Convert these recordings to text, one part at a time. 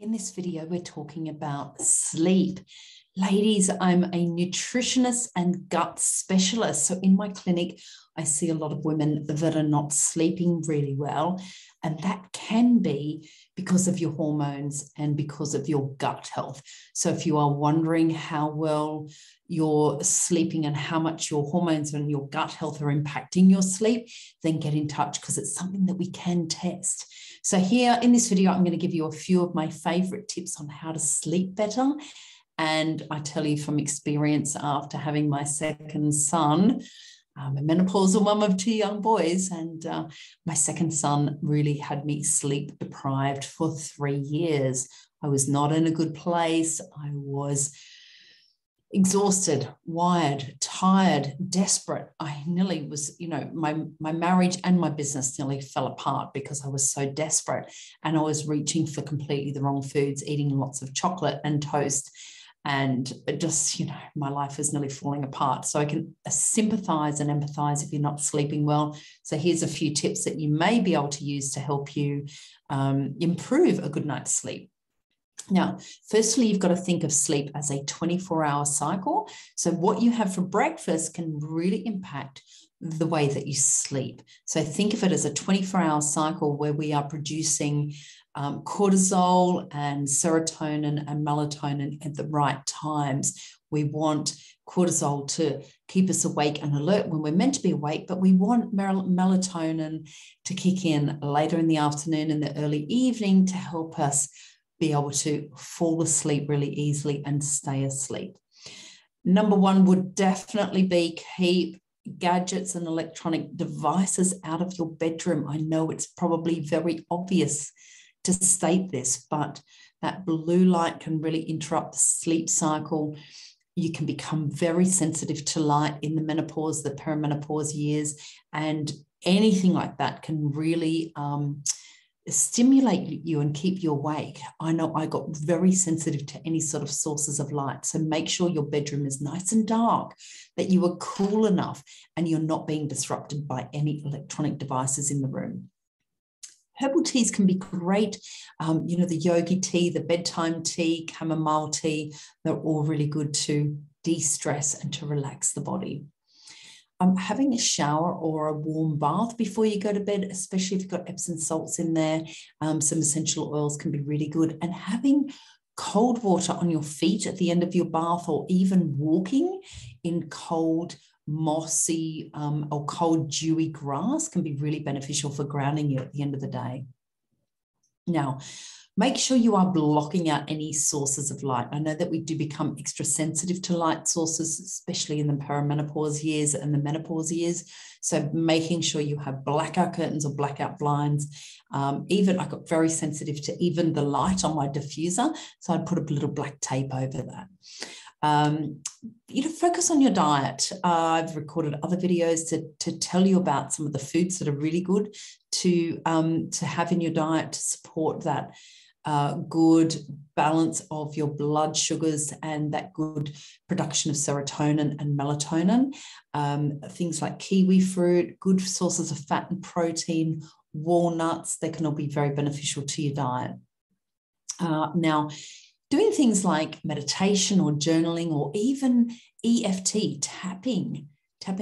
In this video, we're talking about sleep. Ladies, I'm a nutritionist and gut specialist. So in my clinic, I see a lot of women that are not sleeping really well. And that can be because of your hormones and because of your gut health. So if you are wondering how well you're sleeping and how much your hormones and your gut health are impacting your sleep, then get in touch because it's something that we can test. So here in this video, I'm going to give you a few of my favorite tips on how to sleep better. And I tell you from experience, after having my second son, I'm a menopausal mum of two young boys, and my second son really had me sleep deprived for 3 years. I was not in a good place. I was exhausted, wired, tired, desperate. I nearly was, you know, my marriage and my business nearly fell apart because I was so desperate, and I was reaching for completely the wrong foods, eating lots of chocolate and toast, and just, you know, my life is nearly falling apart. So I can sympathize and empathize if you're not sleeping well. So here's a few tips that you may be able to use to help you improve a good night's sleep. Now, firstly, you've got to think of sleep as a 24-hour cycle. So what you have for breakfast can really impact the way that you sleep. So think of it as a 24-hour cycle where we are producing cortisol and serotonin and melatonin at the right times. We want cortisol to keep us awake and alert when we're meant to be awake, but we want melatonin to kick in later in the afternoon and the early evening to help us be able to fall asleep really easily and stay asleep. Number one would definitely be keep gadgets and electronic devices out of your bedroom. I know it's probably very obvious to state this, but that blue light can really interrupt the sleep cycle. You can become very sensitive to light in the menopause, the perimenopause years, and anything like that can really stimulate you and keep you awake. I know I got very sensitive to any sort of sources of light. So make sure your bedroom is nice and dark, that you are cool enough and you're not being disrupted by any electronic devices in the room. Herbal teas can be great. You know, the yogi tea, the bedtime tea, chamomile tea, they're all really good to de-stress and to relax the body. Having a shower or a warm bath before you go to bed, especially if you've got Epsom salts in there, some essential oils can be really good. And having cold water on your feet at the end of your bath, or even walking in cold mossy or cold dewy grass can be really beneficial for grounding you at the end of the day. Now, make sure you are blocking out any sources of light. I know that we do become extra sensitive to light sources, especially in the perimenopause years and the menopause years. So making sure you have blackout curtains or blackout blinds. Even I got very sensitive to even the light on my diffuser. So I'd put a little black tape over that. You know, focus on your diet. I've recorded other videos to tell you about some of the foods that are really good to have in your diet to support that good balance of your blood sugars and that good production of serotonin and melatonin. Things like kiwi fruit, good sources of fat and protein, walnuts, they can all be very beneficial to your diet. Now, doing things like meditation or journaling or even EFT, tapping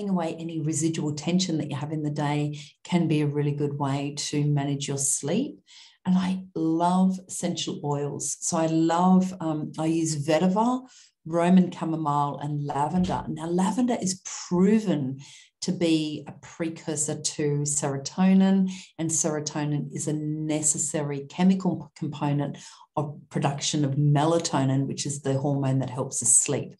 away any residual tension that you have in the day can be a really good way to manage your sleep. And I love essential oils. So I love, I use vetiver, Roman chamomile and lavender. Now, lavender is proven to be a precursor to serotonin, and serotonin is a necessary chemical component of production of melatonin, which is the hormone that helps us sleep.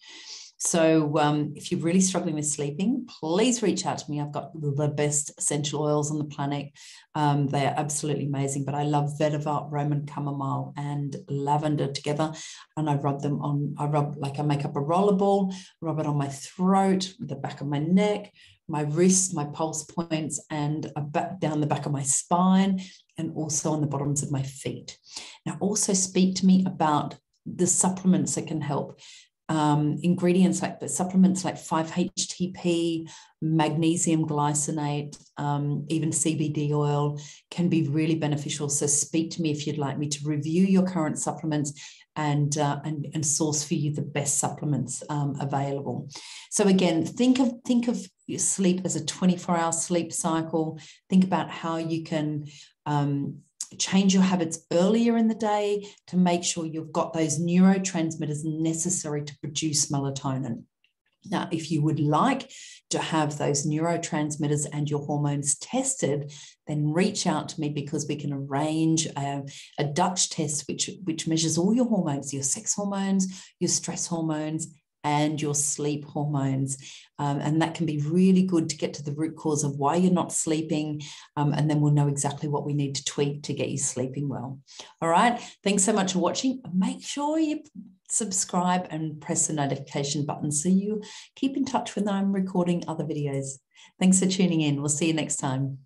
So if you're really struggling with sleeping, please reach out to me. I've got the best essential oils on the planet. They are absolutely amazing, but I love vetiver, Roman chamomile and lavender together. And I rub them on, I make up a roller ball, rub it on my throat, the back of my neck, my wrists, my pulse points, and down the back of my spine, and also on the bottoms of my feet. Now, also speak to me about the supplements that can help. ingredients like supplements like 5-HTP, magnesium glycinate, even CBD oil can be really beneficial. So speak to me if you'd like me to review your current supplements and source for you the best supplements available. So again, think of your sleep as a 24-hour sleep cycle. Think about how you can change your habits earlier in the day to make sure you've got those neurotransmitters necessary to produce melatonin. Now, if you would like to have those neurotransmitters and your hormones tested, then reach out to me, because we can arrange a Dutch test which measures all your hormones, your sex hormones, your stress hormones, and your sleep hormones. And that can be really good to get to the root cause of why you're not sleeping. And then we'll know exactly what we need to tweak to get you sleeping well. All right. Thanks so much for watching. Make sure you subscribe and press the notification button so you keep in touch when I'm recording other videos. Thanks for tuning in. We'll see you next time.